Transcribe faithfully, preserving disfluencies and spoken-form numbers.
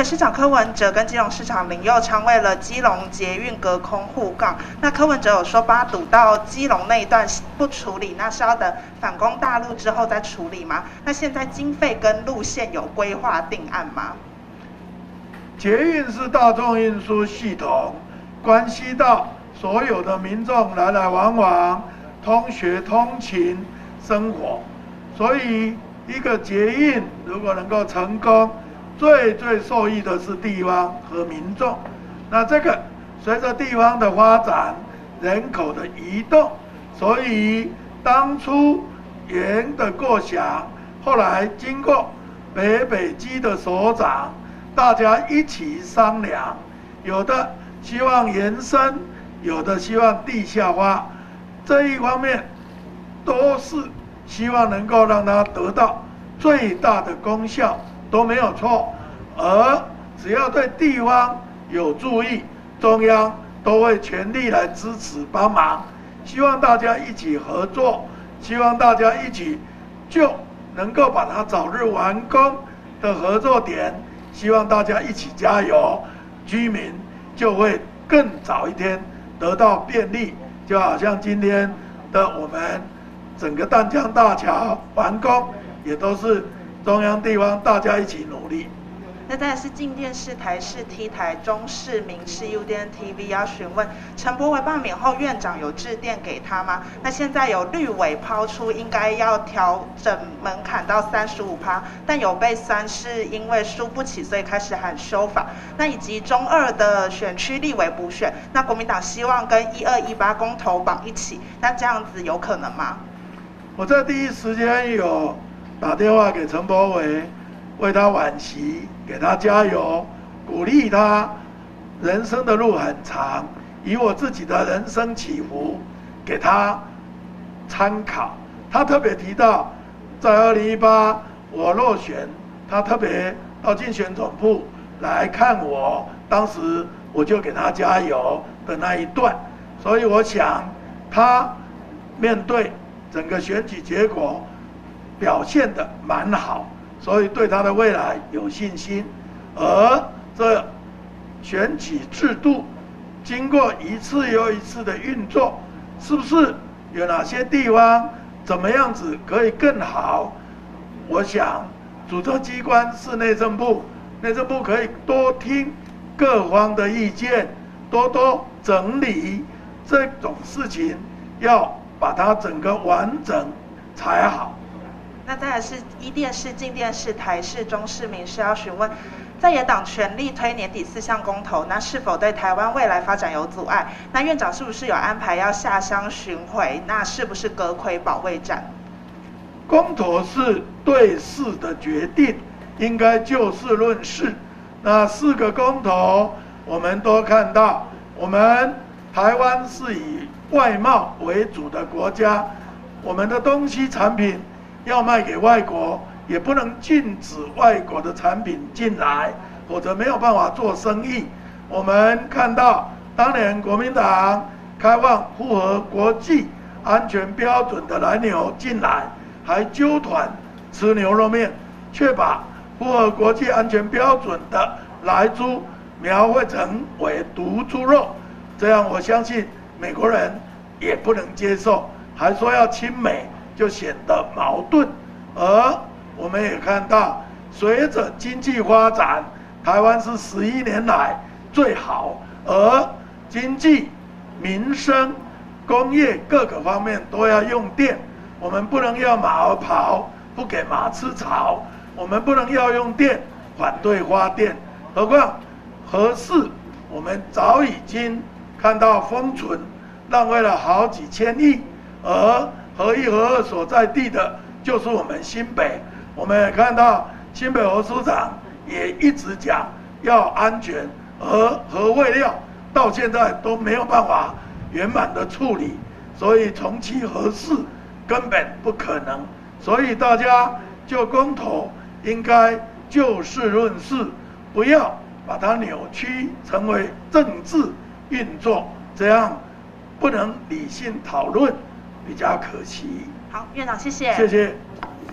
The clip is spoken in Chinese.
北市长柯文哲跟基隆市长林右昌为了基隆捷运隔空护杠，那柯文哲有说把它堵到基隆那一段不处理，那是要等反攻大陆之后再处理吗？那现在经费跟路线有规划定案吗？捷运是大众运输系统，关系到所有的民众来来往往、通学、通勤、生活，所以一个捷运如果能够成功，最最受益的是地方和民众。那这个随着地方的发展、人口的移动，所以当初原的构想，后来经过北北基的首长，大家一起商量，有的希望延伸，有的希望地下化，这一方面都是希望能够让它得到最大的功效，都没有错。而只要对地方有注意，中央都会全力来支持帮忙。希望大家一起合作，希望大家一起就能够把它早日完工的合作点。希望大家一起加油，居民就会更早一天得到便利。就好像今天的我们整个淡江大桥完工，也都是中央地方大家一起努力。那再来是静电视、台视、T 台、中视、民视、U D N T V 要询问陈柏惟罢免后院长有致电给他吗？那现在有绿委抛出应该要调整门槛到 百分之三十五， 但有被三是因为输不起所以开始喊修法。那以及中二的选区立委补选，那国民党希望跟一二一八公投绑一起，那这样子有可能吗？我在第一时间有打电话给陈柏惟，为他惋惜，给他加油，鼓励他。人生的路很长，以我自己的人生起伏给他参考。他特别提到，在二零一八我落选，他特别到竞选总部来看我，当时我就给他加油的那一段。所以我想，他面对整个选举结果表现得蛮好，所以对他的未来有信心。而这选举制度经过一次又一次的运作，是不是有哪些地方怎么样子可以更好？我想主政机关是内政部，内政部可以多听各方的意见，多多整理，这种事情要把它整个完整才好。那再来是一电视、静电视、台视、中视、民视要询问，在野党全力推年底四项公投，那是否对台湾未来发展有阻碍？那院长是不是有安排要下乡巡回？那是不是阁揆保卫战？公投是对事的决定，应该就事论事。那四个公投，我们都看到，我们台湾是以外贸为主的国家，我们的东西产品要卖给外国，也不能禁止外国的产品进来，否则没有办法做生意。我们看到当年国民党开放符合国际安全标准的蓝牛进来，还纠团吃牛肉面，却把符合国际安全标准的来猪描绘成为毒猪肉，这样我相信美国人也不能接受，还说要亲美，就显得矛盾。而我们也看到，随着经济发展，台湾是十一年来最好，而经济、民生、工业各个方面都要用电，我们不能要马儿跑，不给马吃草，我们不能要用电，反对发电。何况核四，我们早已经看到封存，浪费了好几千亿，而核一、核二所在地的就是我们新北。我们也看到新北侯市长也一直讲要安全，而核废料到现在都没有办法圆满的处理，所以重启核四根本不可能。所以大家就公投应该就事论事，不要把它扭曲成为政治运作，这样不能理性讨论，比较可惜。好，院长，谢谢。谢谢。